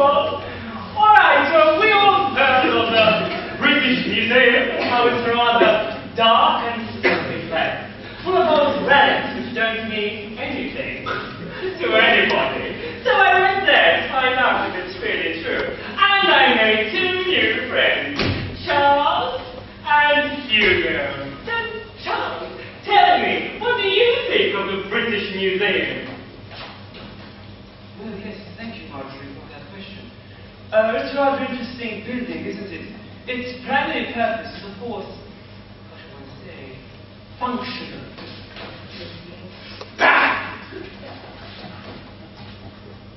people. Alright, so we all heard of the British Museum, how it's rather dark and slightly flat, full of those relics which don't mean anything to anybody. So I went there to find out if it's really true, and I made two new friends, Charles and Hugo. So Charles, tell me, what do you think of the British Museum? Well, yes, thank you, Marjorie, for that question. It's a rather interesting building, isn't it? Its primary purpose is, of course, what should one say, functional.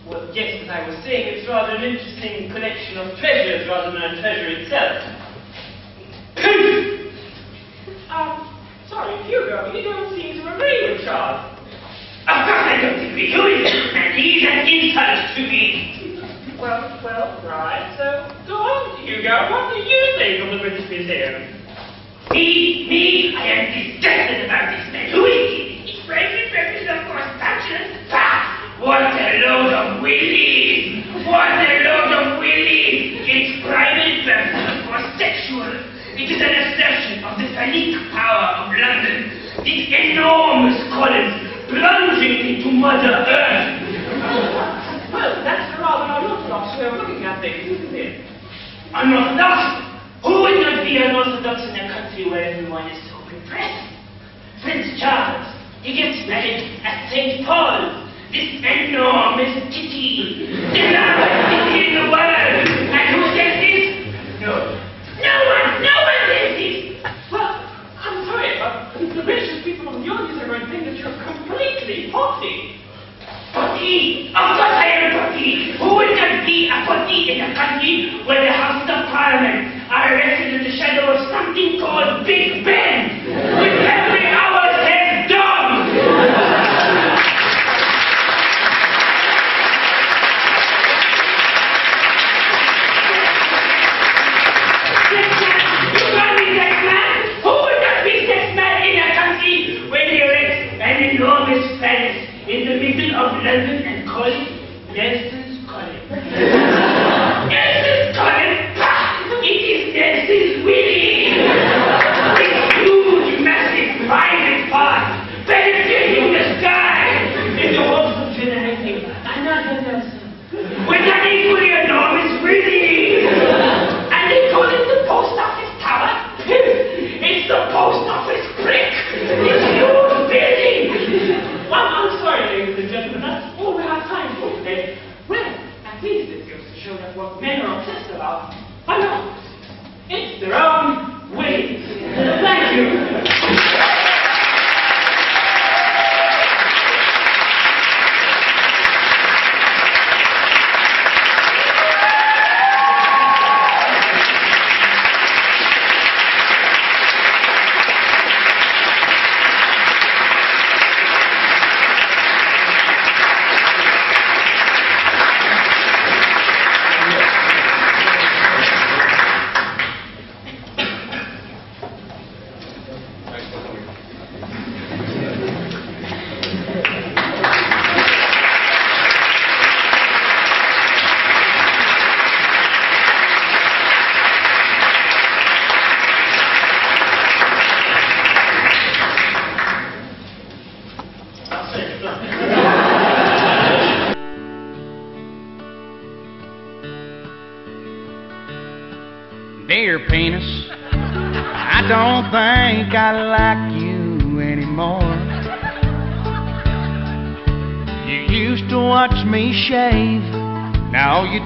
Well, yes, as I was saying, it's rather an interesting collection of treasures rather than a treasure itself. Sorry, Hugo, you don't seem to agree with Charles. Of course I don't agree. Who is it? And he's an insult to me. Well, right. So, go on, Hugo. What do you think of the British Museum? Me? I am disgusted about this man. Who is he? His brazen purpose, of course, functions. What a load of willies! What a load of willies! Its private purpose was sexual. It is an assertion of the phallic power of London. Its enormous columns plunging into Mother Earth. Well, that's rather an orthodox way of looking at things, isn't it? An orthodox? Who would not be an orthodox in a country where everyone is so repressed? Prince Charles, he gets married at St. Paul's. This enormous kitty, the largest kitty in the world. And who says this? No one says this. Well, I'm sorry, but the British people of the audience are going to think that you're completely potty. Potty? Of course I am potty. Who would not be a potty in a country where the House of Parliament are arrested in the shadow of something called Big Ben? With every hour said dumb. London and call it Nelson's Column. Nelson's Column? It is Nelson's Willie! This huge, massive, private part, penetrating the sky! It's a whole generating another Nelson. With an equally enormous Willie! And they call it the Post Office Tower? It's the Post Office Brick! It's huge building! Well, I'm sorry, ladies and gentlemen. What men are obsessed about, but no, it's their own way. Thank you.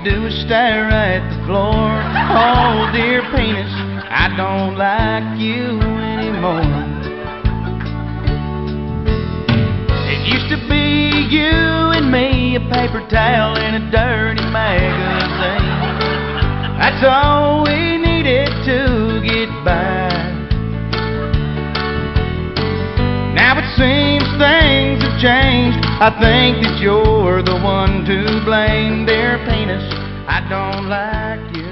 Do is stare at the floor. Oh dear penis, I don't like you anymore. It used to be you and me, a paper towel and a dirty magazine. That's all we needed to get by. Now it seems things have changed. I think that you're the one to blame, dear penis. I don't like you.